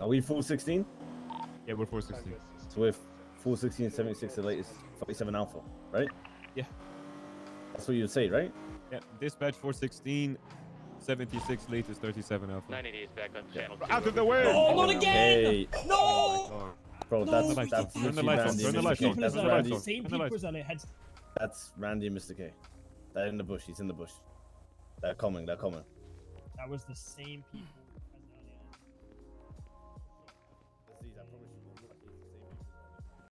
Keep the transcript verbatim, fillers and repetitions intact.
Are we full sixteen? Yeah, we're full sixteen. So we're full sixteen, seventy-six, the latest forty-seven Alpha, right? Yeah. That's what you'd say, right? Yeah, dispatch four sixteen, seventy-six, latest thirty-seven Alpha. nine eighty is back on channel yeah. two. Out of the way! Oh, not again! Okay. No! Bro, no, that's like that. Turn the lights on, turn the lights on. That's Randy. The same people's on their heads. That's Randy and Mister K. They're in the bush, he's in the bush. They're coming, they're coming. That was the same people.